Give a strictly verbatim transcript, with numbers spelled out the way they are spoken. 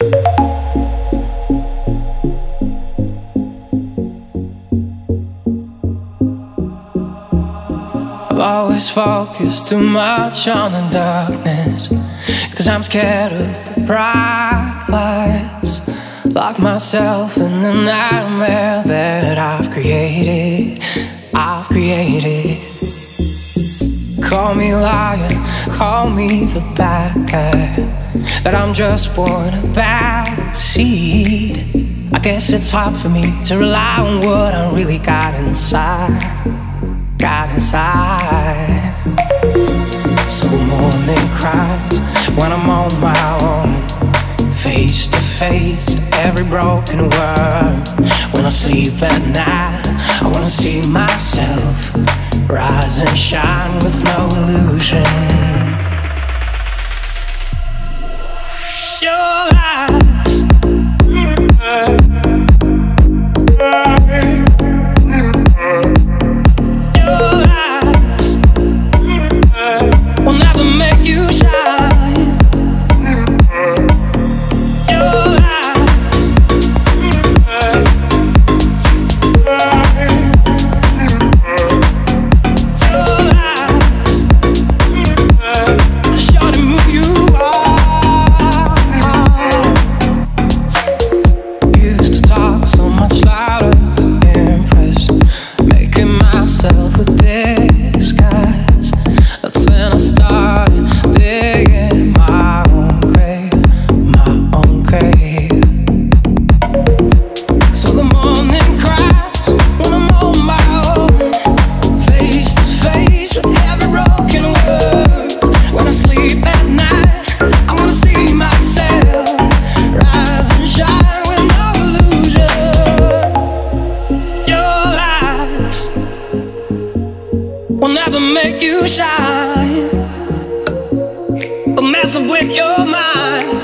I've always focused too much on the darkness, 'cause I'm scared of the bright lights. Lock myself in the nightmare that I've created, I've created. Call me liar, call me the bad guy, but I'm just born a bad seed. I guess it's hard for me to rely on what I really got inside, got inside. So morning cries when I'm on my own, face to face to every broken word. When I sleep at night, I wanna see myself rise and shine with no illusion. Your eyes, will never make you shine, but messing with your mind.